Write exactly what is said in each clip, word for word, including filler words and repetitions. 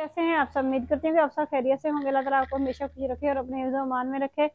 कैसे हैं आप सब? उम्मीद करती हूँ कि आप सब खैरियत से होंगे। अल्लाह ताला आपको हमेशा खुश रखे और अपने हिफ्ज़ अमान में रखे।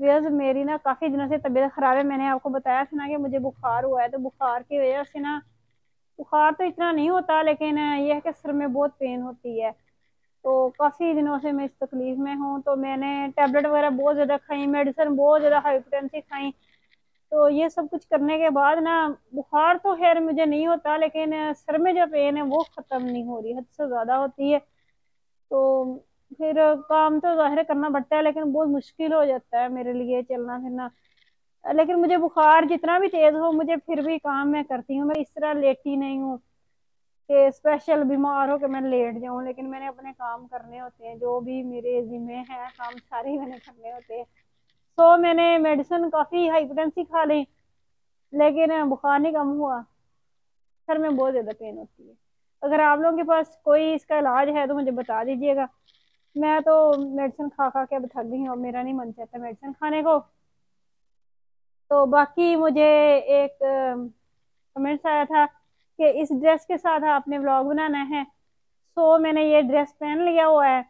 व्यूअर्स, मेरी ना काफ़ी दिनों से तबीयत ख़राब है। मैंने आपको बताया था ना कि मुझे बुखार हुआ है, तो बुखार की वजह से ना, बुखार तो इतना नहीं होता लेकिन यह है कि सर में बहुत पेन होती है। तो काफ़ी दिनों से मैं इस तकलीफ़ में हूँ। तो मैंने टैबलेट वगैरह बहुत ज़्यादा खाई, मेडिसिन बहुत ज़्यादा हाइपोटेंसी खाई। तो ये सब कुछ करने के बाद ना, बुखार तो खैर मुझे नहीं होता लेकिन सर में जो पेन है वो ख़त्म नहीं हो रही, हद से ज़्यादा होती है। तो फिर काम तो ज़ाहिर करना पड़ता है लेकिन बहुत मुश्किल हो जाता है मेरे लिए चलना फिरना। लेकिन मुझे बुखार जितना भी तेज़ हो, मुझे फिर भी काम मैं करती हूँ। मैं इस तरह लेटी नहीं हूँ कि स्पेशल बीमार हो कि मैं लेट जाऊँ, लेकिन मैंने अपने काम करने होते हैं, जो भी मेरे जिम्मे हैं काम सारे ही मैंने करने होते हैं। सो मैंने मेडिसिन काफ़ी हाइपोटेंसी खा ली लेकिन बुखार नहीं कम हुआ, सर में बहुत ज़्यादा पेन होती है। अगर आप लोगों के पास कोई इसका इलाज है तो मुझे बता दीजिएगा। मैं तो मेडिसिन खा खा के अब थक गई हूँ, अब मेरा नहीं मन चाहता मेडिसिन खाने को। तो बाकी मुझे एक कमेंट्स आया था कि इस ड्रेस के साथ आपने व्लॉग बनाना है। सो मैंने ये ड्रेस पहन लिया हुआ है।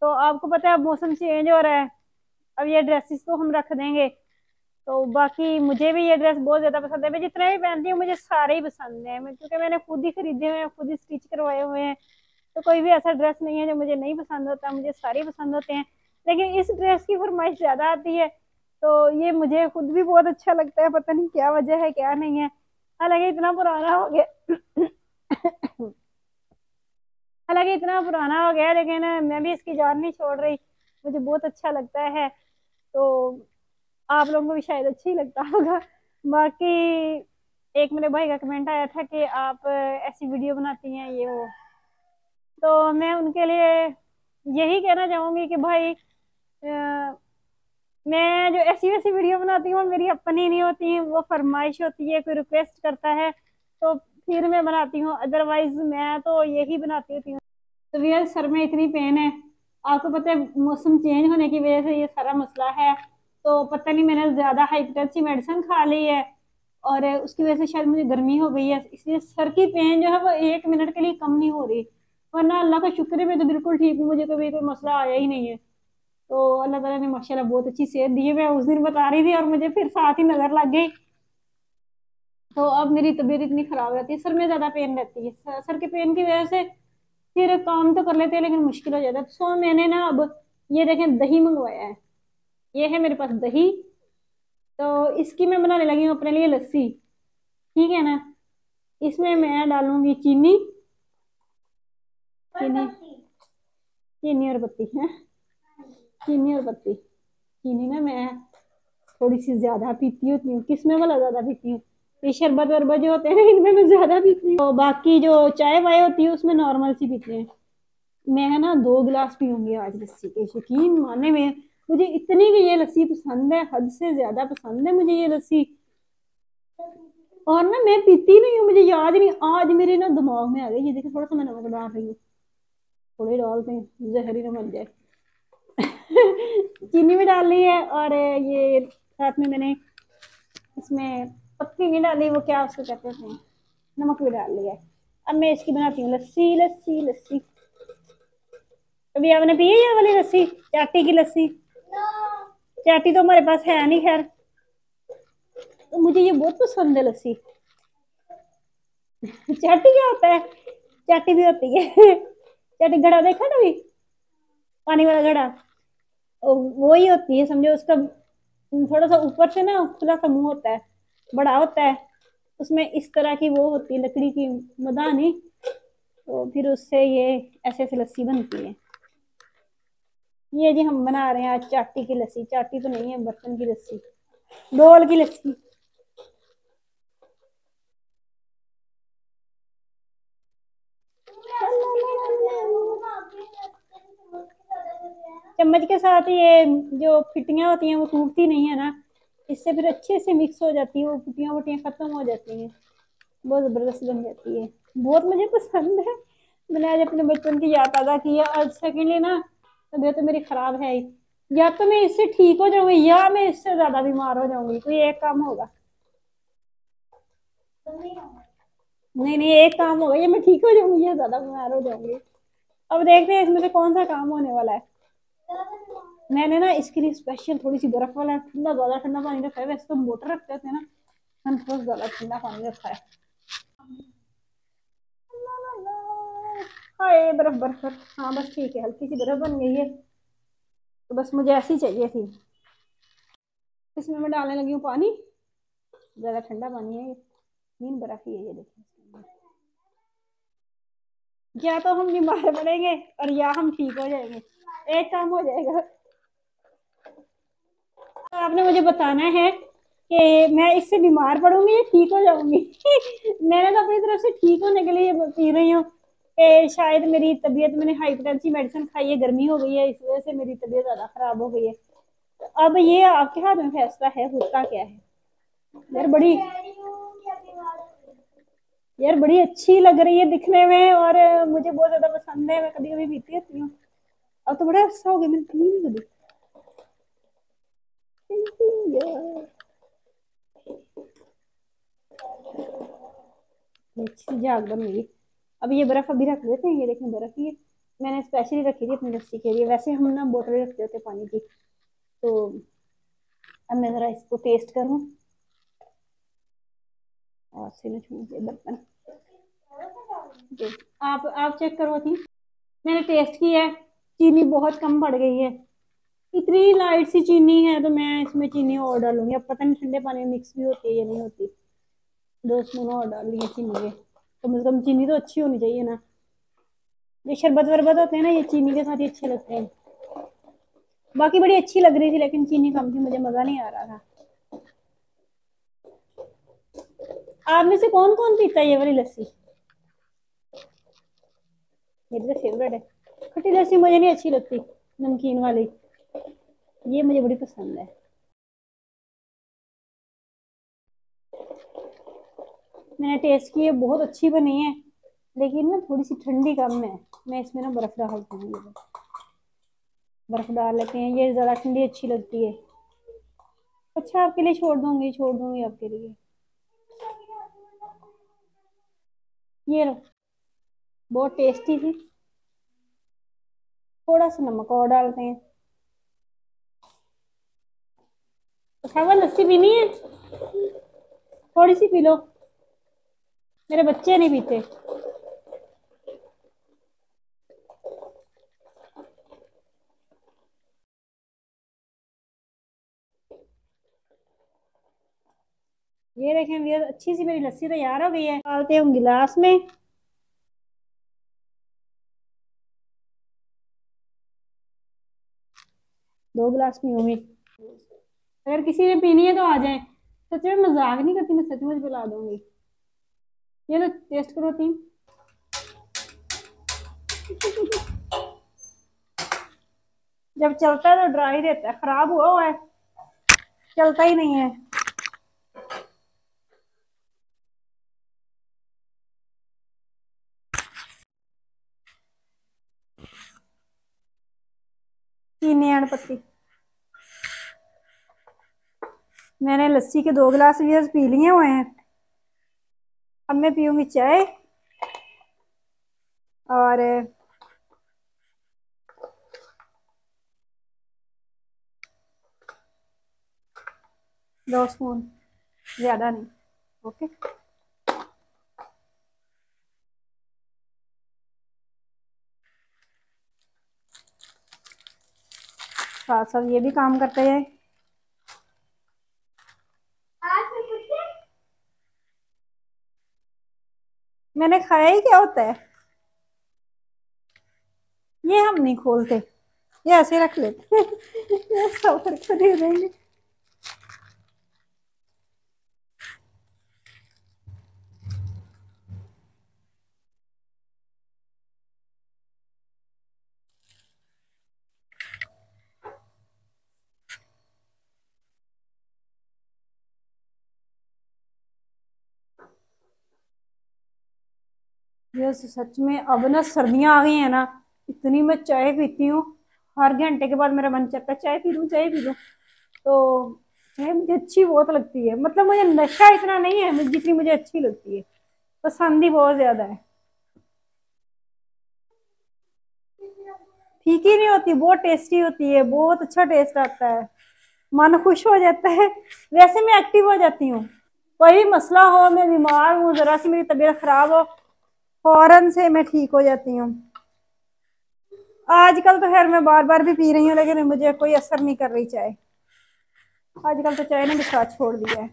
तो आपको पता है अब मौसम चेंज हो रहा है, अब ये ड्रेसेस तो हम रख देंगे। तो बाकी मुझे भी ये ड्रेस बहुत ज़्यादा पसंद है। मैं जितने भी पहनती हूँ मुझे सारे ही पसंद हैं, क्योंकि मैंने खुद ही खरीदे हुए हैं, खुद ही स्टिच करवाए हुए हैं। तो कोई भी ऐसा ड्रेस नहीं है जो मुझे नहीं पसंद होता, मुझे सारे पसंद होते हैं। लेकिन इस ड्रेस की फरमाइश ज़्यादा आती है, तो ये मुझे खुद भी बहुत अच्छा लगता है। पता नहीं क्या वजह है क्या नहीं है। हालांकि इतना पुराना हो गया हालांकि इतना पुराना हो गया लेकिन मैं भी इसकी जान नहीं छोड़ रही, मुझे बहुत अच्छा लगता है। तो आप लोगों को भी शायद अच्छा ही लगता होगा। बाकी एक मेरे भाई का कमेंट आया था कि आप ऐसी वीडियो बनाती हैं ये वो, तो मैं उनके लिए यही कहना चाहूँगी कि भाई आ, मैं जो ऐसी वैसी वीडियो बनाती हूँ वो मेरी अपनी नहीं होती है, वो फरमाइश होती है, कोई रिक्वेस्ट करता है तो फिर मैं बनाती हूँ, अदरवाइज मैं तो यही बनाती होती हूँ। तो व्यूअर्स, सर में इतनी पेन है, आपको पता है मौसम चेंज होने की वजह से ये सारा मसला है। तो पता नहीं मैंने ज़्यादा हाइपोटेंसी मेडिसिन खा ली है और उसकी वजह से शायद मुझे गर्मी हो गई है, इसलिए सर की पेन जो है वो एक मिनट के लिए कम नहीं हो रही। वरना अल्लाह का शुक्र है मैं तो बिल्कुल ठीक हूँ, मुझे कभी कोई मसला आया ही नहीं है। तो अल्लाह ताला ने माशाल्लाह बहुत अच्छी सेहत दी है। मैं उस दिन बता रही थी और मुझे फिर साथ ही नज़र लग गई। तो अब मेरी तबीयत इतनी ख़राब रहती है, सर में ज़्यादा पेन रहती है। सर के पेन की वजह से फिर काम तो कर लेते हैं लेकिन मुश्किल हो जाता है। सो मैंने ना अब ये देखें दही मंगवाया है, ये है मेरे पास दही। तो इसकी मैं बनाने लगी हूँ अपने लिए लस्सी, ठीक है ना। इसमें मैं डालूँगी चीनी चीनी चीनी और पत्ती है, चीनी और पत्ती। चीनी ना मैं थोड़ी सी ज़्यादा पीती होती हूँ, किसमें वाला ज़्यादा पीती हूँ, ये शरबत वरबत जो होते हैं ना इनमें मैं ज़्यादा पीती हूँ। तो बाकी जो चाय वाय होती है उसमें नॉर्मल सी पीते हैं। मैं है ना दो गिलास पीऊँगी आज लस्सी के, यकीन माने में मुझे इतनी कि ये लस्सी पसंद है, हद से ज़्यादा पसंद है मुझे ये लस्सी। और ना मैं पीती नहीं हूँ, मुझे याद नहीं, आज मेरे ना दिमाग में आ गई। ये देखिए थोड़ा सा मैं नमक डाल रही हूँ, थोड़े डालते हैं जहर ही ना बन जाए। चीनी भी डाल ली है और ये साथ में मैंने इसमें पत्ती नहीं डाली, वो क्या उसको कहते हैं, नमक भी डाल लिया है। अब मैं इसकी बनाती हूँ लस्सी। लस्सी लस्सी अभी आपने पी है ये वाली लस्सी, चाटी की लस्सी? चाटी तो हमारे पास है नहीं, खैर तो मुझे ये बहुत पसंद है लस्सी। चाटी क्या होता है? चाटी भी होती है चाटी, घड़ा देखा ना, भी पानी वाला घड़ा, वो ही होती है समझो। उसका थोड़ा सा ऊपर से ना खुला सा मुँह होता है, बड़ा होता है, उसमें इस तरह की वो होती है लकड़ी की मदानी। तो फिर उससे ये ऐसे ऐसे लस्सी बनती है। ये जी हम बना रहे हैं आज चाटी की लस्सी। चाटी तो नहीं है, बर्तन की लस्सी, डोल की लस्सी। चम्मच के साथ ये जो फिटियाँ होती हैं वो टूटती नहीं है ना, इससे फिर अच्छे से मिक्स हो जाती है, वो फिटियाँ वुटियाँ ख़त्म हो जाती हैं, बहुत ज़बरदस्त बन जाती है, बहुत मुझे पसंद है। मैंने आज अपने बचपन की याद ताज़ा की है। और सेकेंडली ना तबीयत तो मेरी ख़राब है, या तो मैं इससे ठीक हो जाऊँगी या मैं इससे ज़्यादा बीमार हो जाऊँगी, कोई एक काम होगा। नहीं नहीं एक काम होगा, या मैं ठीक हो जाऊँगी या ज़्यादा बीमार हो जाऊँगी। अब देखते हैं इसमें से कौन सा काम होने वाला है। मैंने ना इसके लिए स्पेशल थोड़ी सी बर्फ वाला ठंडा ज्यादा ठंडा पानी रखा है, वैसे तो मोटर रखते थे ना, हम थोड़ा ज्यादा ठंडा पानी रखा है। हाय बर्फ बर्फ हाँ बस ठीक है, हल्की सी बर्फ बन गई है, तो बस मुझे ऐसी चाहिए थी। इसमें मैं डालने लगी हूँ पानी, ज़्यादा ठंडा पानी है, नीम बर्फ ही है ये देखिए। या तो हम बीमार पड़ेंगे और या हम ठीक हो जाएंगे, एक काम हो जाएगा। तो आपने मुझे बताना है कि मैं इससे बीमार पड़ूंगी या ठीक हो जाऊंगी। मैंने तो अपनी तरफ से ठीक होने के लिए पी रही हूँ, शायद मेरी तबीयत, मैंने हाइपरटेंसी मेडिसिन खाई है, गर्मी हो गई है, इस वजह से मेरी तबीयत ज़्यादा ख़राब हो गई है। तो अब ये आपके हाथ में फैसला है, होता क्या है। यार बड़ी यार बड़ी अच्छी लग रही है दिखने में और मुझे बहुत ज़्यादा पसंद है, मैं कभी कभी पीती रहती हूँ। अब तो बड़ा अच्छा हो गया, मैंने पी नहीं कभी। जाग बन गई। अब ये बर्फ अभी रख देते हैं, ये देखें बर्फ ये मैंने स्पेशली रखी थी अपनी लस्सी के लिए। वैसे हम ना बोतलें रखते होते पानी की, तो अब मैं जरा इसको टेस्ट करूँ और फिर छूटे बर्तन। आप आप चेक करो थी, मैंने टेस्ट किया है, चीनी बहुत कम पड़ गई है, इतनी लाइट सी चीनी है। तो मैं इसमें चीनी और डालूंगी, अब पता नहीं ठंडे पानी में मिक्स भी होती है या नहीं होती। दो स्पून और डाल दिए चीनी के, कम से कम चीनी तो अच्छी होनी चाहिए ना। ये शरबत वरबत होते हैं ना, ये चीनी के साथ ही अच्छे लगते हैं। बाकी बड़ी अच्छी लग रही थी लेकिन चीनी कम थी, मुझे मज़ा नहीं आ रहा था। आप में से कौन कौन पीता है ये वाली लस्सी? मेरी तो फेवरेट है। खट्टी लस्सी मुझे नहीं अच्छी लगती, नमकीन वाली ये मुझे बड़ी पसंद है। मैंने टेस्ट की है, बहुत अच्छी बनी है, लेकिन ना थोड़ी सी ठंडी कम है। मैं इसमें ना बर्फ़ डालती हूँ, बर्फ़ डाल लेते हैं, ये ज़्यादा ठंडी अच्छी लगती है। अच्छा आपके लिए छोड़ दूँगी, छोड़ दूँगी आपके लिए। ये लो, बहुत टेस्टी थी। थोड़ा सा नमक और डालते हैं। अच्छा लस्सी पीनी है, थोड़ी सी पी लो, मेरे बच्चे नहीं पीते। ये देखें भैया, अच्छी सी मेरी लस्सी तैयार हो गई है। डालते हैं हम गिलास में। दो गिलास पीऊंगी। अगर किसी ने पीनी है तो आ जाए। सच में मजाक नहीं करती, मैं सचमुच पिला दूंगी। ये लो टेस्ट करो तीन। जब चलता है तो ड्राई रहता है, खराब हुआ हुआ है, चलता ही नहीं है। चीनी और पत्ती। मैंने लस्सी के दो गिलास भी पी लिए हुए हैं। अब मैं पीऊँगी चाय और दो स्पून, ज़्यादा नहीं। ओके साथ साथ ये भी काम करते हैं। मैंने खाया ही क्या होता है, ये हम नहीं खोलते, ये ऐसे रख लेते हैं। सफर को दे देंगे। यस सच में अब ना सर्दियाँ आ गई हैं ना, इतनी मैं चाय पीती हूँ। हर घंटे के बाद मेरा मन करता है चाय पी लूँ चाय पी लूँ। तो चाय मुझे अच्छी बहुत लगती है, मतलब मुझे नशा इतना नहीं है मुझे जितनी मुझे अच्छी लगती है, पसंद ही बहुत ज़्यादा है। फीकी नहीं होती, बहुत टेस्टी होती है, बहुत अच्छा टेस्ट आता है, मन खुश हो जाता है। वैसे मैं एक्टिव हो जाती हूँ, कोई भी मसला हो, मैं बीमार हूँ, जरा सी मेरी तबीयत खराब हो, फौरन से मैं ठीक हो जाती हूँ। आजकल तो खैर मैं बार बार भी पी रही हूँ लेकिन मुझे कोई असर नहीं कर रही चाय। आजकल तो चाय ने विश्वास छोड़ दिया है।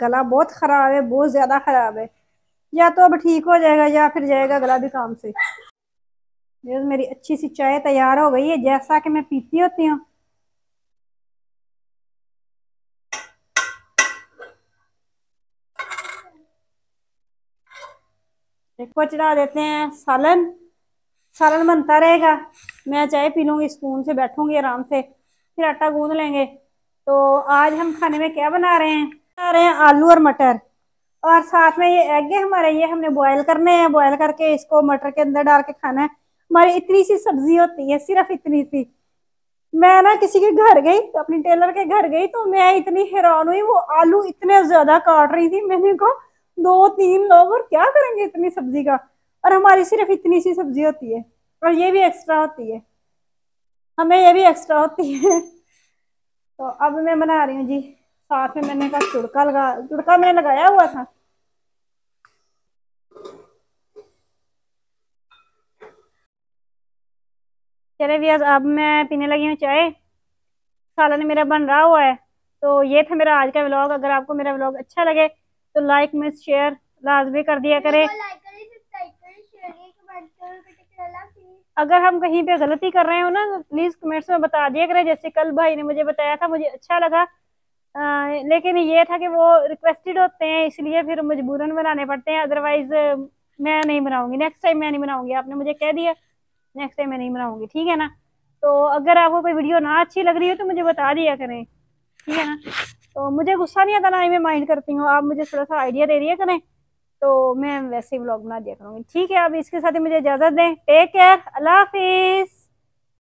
गला बहुत खराब है, बहुत ज्यादा खराब है, या तो अब ठीक हो जाएगा या फिर जाएगा गला भी काम से। मेरी अच्छी सी चाय तैयार हो गई है जैसा कि मैं पीती होती हूँ। को चढ़ा देते हैं सालन, सालन बनता रहेगा, मैं चाय पी लूँगी, स्पून से बैठूंगी आराम से, फिर आटा गूंद लेंगे। तो आज हम खाने में क्या बना रहे हैं, बना रहे हैं आलू और मटर, और साथ में ये एग है हमारे, ये हमने बॉयल करने हैं, बॉयल करके इसको मटर के अंदर डाल के खाना है। हमारी इतनी सी सब्जी होती है, सिर्फ इतनी सी। मैं ना किसी के घर गई, तो अपनी टेलर के घर गई, तो मैं इतनी हैरान हुई, वो आलू इतने ज्यादा काट रही थी। मैंने कहा दो तीन लोग और क्या करेंगे इतनी सब्जी का, और हमारी सिर्फ इतनी सी सब्जी होती है, और ये भी एक्स्ट्रा होती है, हमें ये भी एक्स्ट्रा होती है। तो अब मैं बना रही हूँ जी, साथ में मैंने कहा चुड़का लगा, चुड़का मैंने लगाया हुआ था। चले व्याज, अब मैं पीने लगी हूँ चाय, सालन मेरा बन रहा हुआ है। तो ये था मेरा आज का व्लॉग। अगर आपको मेरा व्लॉग अच्छा लगे तो लाइक में शेयर लाजमी कर दिया करें। अगर हम कहीं पे गलती कर रहे हो ना तो प्लीज कमेंट्स में बता दिया करें। जैसे कल भाई ने मुझे बताया था, मुझे अच्छा लगा, आ, लेकिन ये था कि वो रिक्वेस्टेड होते हैं इसलिए फिर मजबूरन बनाने पड़ते हैं, अदरवाइज मैं नहीं बनाऊंगी, नेक्स्ट टाइम मैं नहीं बनाऊंगी। आपने मुझे कह दिया, नेक्स्ट टाइम मैं नहीं बनाऊंगी, ठीक है ना। तो अगर आपको कोई वीडियो ना अच्छी लग रही हो तो मुझे बता दिया करें, ठीक है ना। तो मुझे गुस्सा नहीं आता, ना ही मैं माइंड करती हूँ, आप मुझे थोड़ा सा आइडिया दे दिया करें तो मैं वैसे ही व्लॉग बना दिया करूँगी, ठीक है। अब इसके साथ ही मुझे इजाज़त दें, टेक केयर, अल्लाह हाफिज़।